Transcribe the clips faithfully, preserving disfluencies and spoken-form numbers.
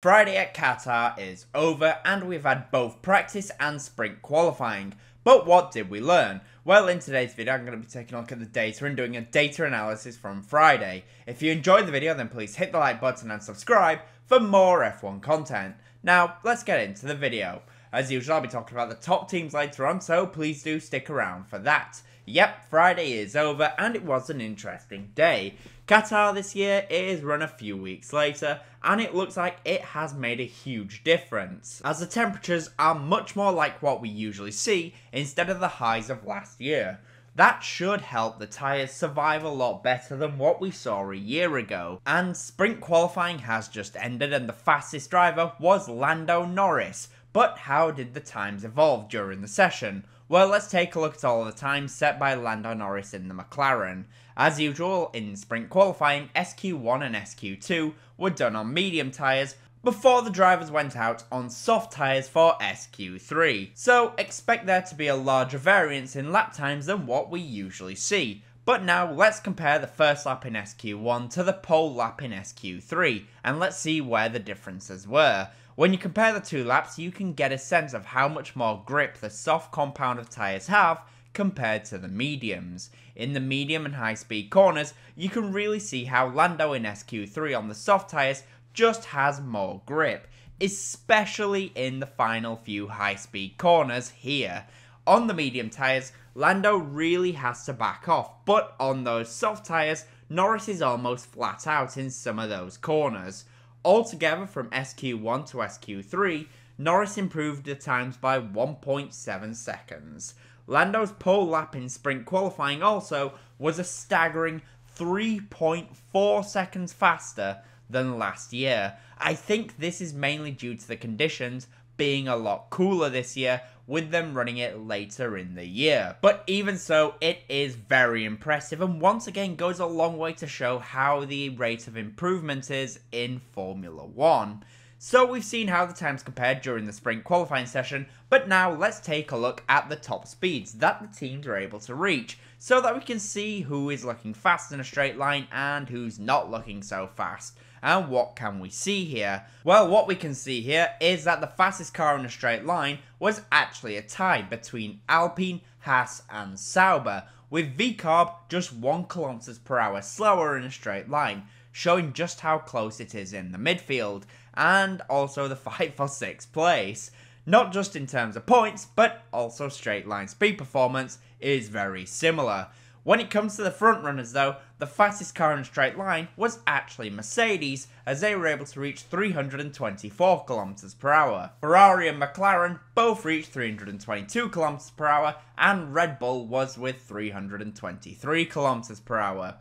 Friday at Qatar is over and we've had both practice and sprint qualifying, but what did we learn? Well, in today's video I'm going to be taking a look at the data and doing a data analysis from Friday. If you enjoyed the video then please hit the like button and subscribe for more F one content. Now let's get into the video. As usual I'll be talking about the top teams later on, so please do stick around for that. Yep, Friday is over and it was an interesting day. Qatar this year is run a few weeks later and it looks like it has made a huge difference, as the temperatures are much more like what we usually see instead of the highs of last year. That should help the tyres survive a lot better than what we saw a year ago. And sprint qualifying has just ended and the fastest driver was Lando Norris. But how did the times evolve during the session? Well, let's take a look at all the times set by Lando Norris in the McLaren. As usual, in sprint qualifying, S Q one and S Q two were done on medium tyres before the drivers went out on soft tyres for S Q three. So expect there to be a larger variance in lap times than what we usually see. But now let's compare the first lap in S Q one to the pole lap in S Q three and let's see where the differences were. When you compare the two laps, you can get a sense of how much more grip the soft compound of tyres have compared to the mediums. In the medium and high speed corners, you can really see how Lando in S Q three on the soft tyres just has more grip, especially in the final few high speed corners here. On the medium tyres, Lando really has to back off, but on those soft tyres, Norris is almost flat out in some of those corners. Altogether from S Q one to S Q three, Norris improved the times by one point seven seconds. Lando's pole lap in sprint qualifying also was a staggering three point four seconds faster than last year. I think this is mainly due to the conditions being a lot cooler this year, with them running it later in the year. But even so, it is very impressive and once again goes a long way to show how the rate of improvement is in Formula One. So we've seen how the times compared during the sprint qualifying session, but now let's take a look at the top speeds that the teams are able to reach, so that we can see who is looking fast in a straight line and who's not looking so fast. And what can we see here? Well, what we can see here is that the fastest car in a straight line was actually a tie between Alpine, Haas and Sauber, with V CARB just one kilometer per hour slower in a straight line, showing just how close it is in the midfield, and also the fight for sixth place. Not just in terms of points, but also straight line speed performance is very similar. When it comes to the front runners though, the fastest car in a straight line was actually Mercedes, as they were able to reach three hundred twenty-four kilometers per hour. Ferrari and McLaren both reached three hundred twenty-two kilometers per hour, and Red Bull was with three hundred twenty-three kilometers per hour.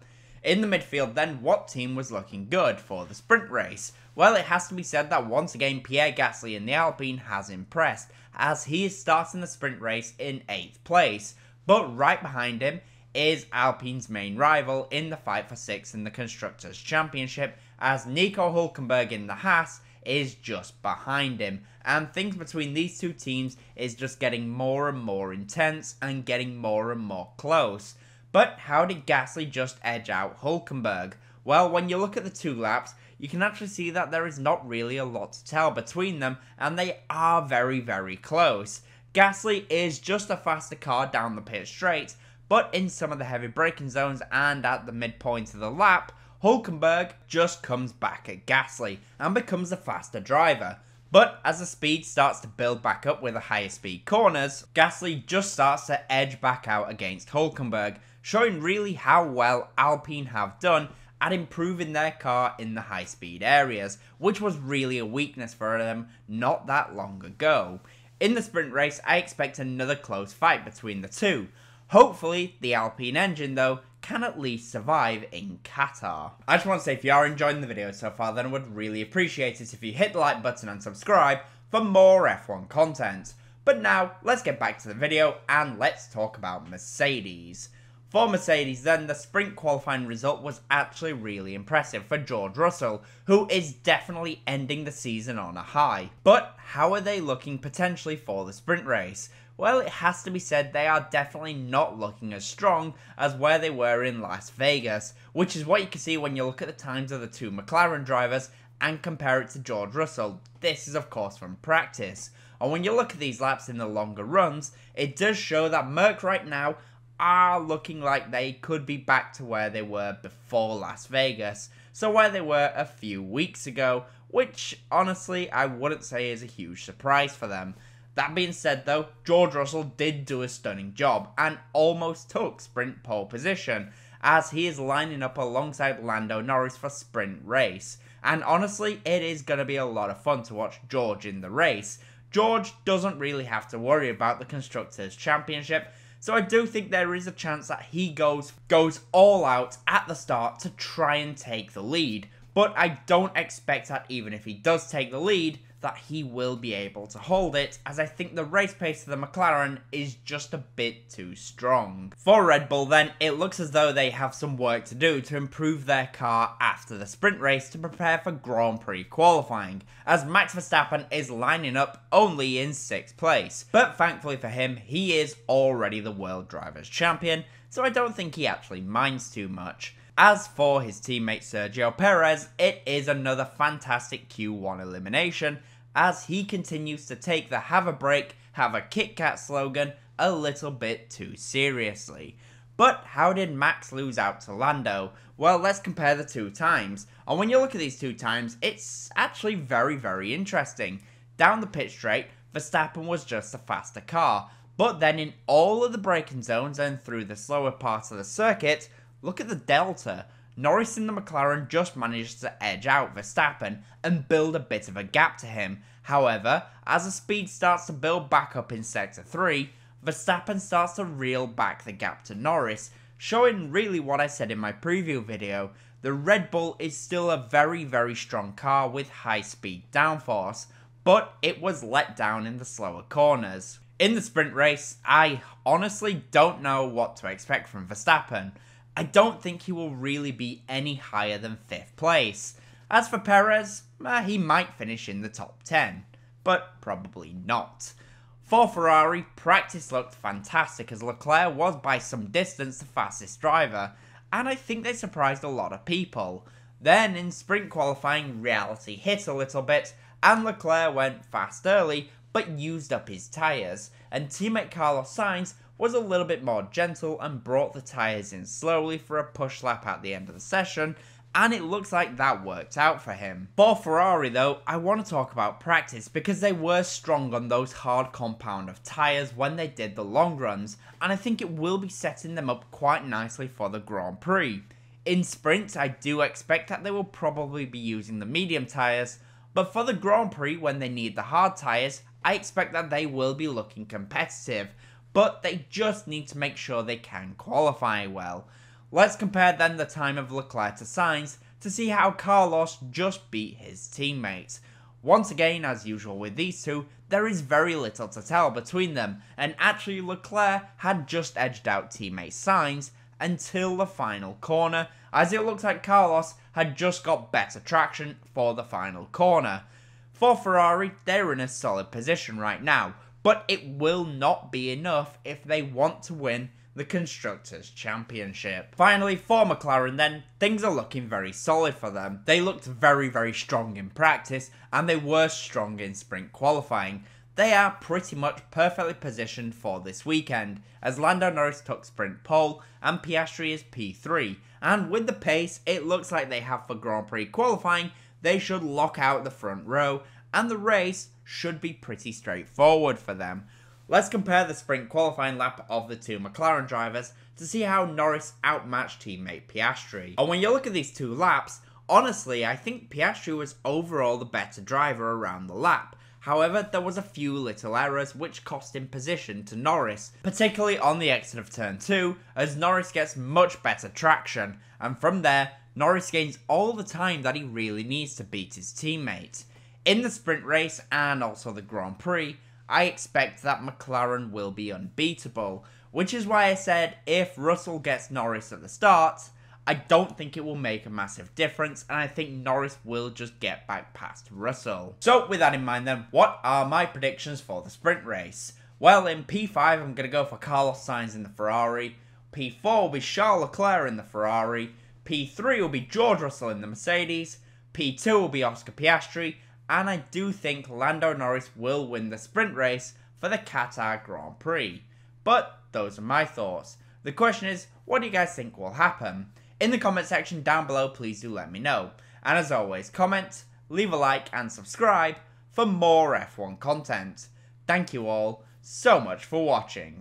In the midfield then, what team was looking good for the sprint race? Well, it has to be said that once again Pierre Gasly in the Alpine has impressed, as he is starting the sprint race in eighth place, but right behind him is Alpine's main rival in the fight for sixth in the Constructors' Championship, as Nico Hulkenberg in the Haas is just behind him, and things between these two teams is just getting more and more intense and getting more and more close. But how did Gasly just edge out Hulkenberg? Well, when you look at the two laps, you can actually see that there is not really a lot to tell between them, and they are very, very close. Gasly is just a faster car down the pit straight, but in some of the heavy braking zones and at the midpoint of the lap, Hulkenberg just comes back at Gasly and becomes the faster driver. But as the speed starts to build back up with the higher speed corners, Gasly just starts to edge back out against Hulkenberg, showing really how well Alpine have done at improving their car in the high speed areas, which was really a weakness for them not that long ago. In the sprint race, I expect another close fight between the two. Hopefully, the Alpine engine, though, can at least survive in Qatar. I just want to say, if you are enjoying the video so far, then I would really appreciate it if you hit the like button and subscribe for more F one content. But now, let's get back to the video and let's talk about Mercedes. For Mercedes then, the sprint qualifying result was actually really impressive for George Russell, who is definitely ending the season on a high. But how are they looking potentially for the sprint race? Well, it has to be said they are definitely not looking as strong as where they were in Las Vegas, which is what you can see when you look at the times of the two McLaren drivers and compare it to George Russell. This is of course from practice. And when you look at these laps in the longer runs, it does show that Merc right now are looking like they could be back to where they were before Las Vegas, so where they were a few weeks ago, which honestly I wouldn't say is a huge surprise for them. That being said though, George Russell did do a stunning job and almost took sprint pole position, as he is lining up alongside Lando Norris for sprint race. And honestly, it is going to be a lot of fun to watch George in the race. George doesn't really have to worry about the Constructors' Championship, so I do think there is a chance that he goes, goes all out at the start to try and take the lead. But I don't expect that even if he does take the lead, that he will be able to hold it, as I think the race pace of the McLaren is just a bit too strong. For Red Bull then, it looks as though they have some work to do to improve their car after the sprint race to prepare for Grand Prix qualifying, as Max Verstappen is lining up only in sixth place. But thankfully for him, he is already the World Drivers' Champion, so I don't think he actually minds too much. As for his teammate Sergio Perez, it is another fantastic Q one elimination, as he continues to take the have a break, have a Kit Kat slogan a little bit too seriously. But how did Max lose out to Lando? Well, let's compare the two times, and when you look at these two times, it's actually very very interesting. Down the pit straight, Verstappen was just a faster car, but then in all of the braking zones and through the slower parts of the circuit, look at the delta. Norris in the McLaren just managed to edge out Verstappen and build a bit of a gap to him. However, as the speed starts to build back up in sector three, Verstappen starts to reel back the gap to Norris, showing really what I said in my preview video. The Red Bull is still a very very strong car with high speed downforce, but it was let down in the slower corners. In the sprint race, I honestly don't know what to expect from Verstappen. I don't think he will really be any higher than fifth place. As for Perez, eh, he might finish in the top ten, but probably not. For Ferrari, practice looked fantastic, as Leclerc was by some distance the fastest driver, and I think they surprised a lot of people. Then in sprint qualifying, reality hit a little bit, and Leclerc went fast early, but used up his tyres, and teammate Carlos Sainz was a little bit more gentle and brought the tyres in slowly for a push lap at the end of the session, and it looks like that worked out for him. For Ferrari though, I want to talk about practice, because they were strong on those hard compound of tyres when they did the long runs, and I think it will be setting them up quite nicely for the Grand Prix. In sprints, I do expect that they will probably be using the medium tyres, but for the Grand Prix when they need the hard tyres, I expect that they will be looking competitive, but they just need to make sure they can qualify well. Let's compare then the time of Leclerc to Sainz to see how Carlos just beat his teammates. Once again, as usual with these two, there is very little to tell between them, and actually Leclerc had just edged out teammate Sainz until the final corner, as it looks like Carlos had just got better traction for the final corner. For Ferrari, they're in a solid position right now, but it will not be enough if they want to win the Constructors' Championship. Finally, for McLaren then, things are looking very solid for them. They looked very very strong in practice, and they were strong in sprint qualifying. They are pretty much perfectly positioned for this weekend, as Lando Norris took sprint pole and Piastri is P three, and with the pace it looks like they have for Grand Prix qualifying, they should lock out the front row, and the race should be pretty straightforward for them. Let's compare the sprint qualifying lap of the two McLaren drivers to see how Norris outmatched teammate Piastri. And when you look at these two laps, honestly I think Piastri was overall the better driver around the lap. However, there was a few little errors which cost him position to Norris, particularly on the exit of turn two, as Norris gets much better traction, and from there Norris gains all the time that he really needs to beat his teammate. In the sprint race and also the Grand Prix, I expect that McLaren will be unbeatable, which is why I said if Russell gets Norris at the start, I don't think it will make a massive difference, and I think Norris will just get back past Russell. So with that in mind then, what are my predictions for the sprint race? Well, in P five I'm going to go for Carlos Sainz in the Ferrari, P four will be Charles Leclerc in the Ferrari, P three will be George Russell in the Mercedes, P two will be Oscar Piastri, and I do think Lando Norris will win the sprint race for the Qatar Grand Prix. But those are my thoughts. The question is, what do you guys think will happen? In the comment section down below, please do let me know. And as always, comment, leave a like and subscribe for more F one content. Thank you all so much for watching.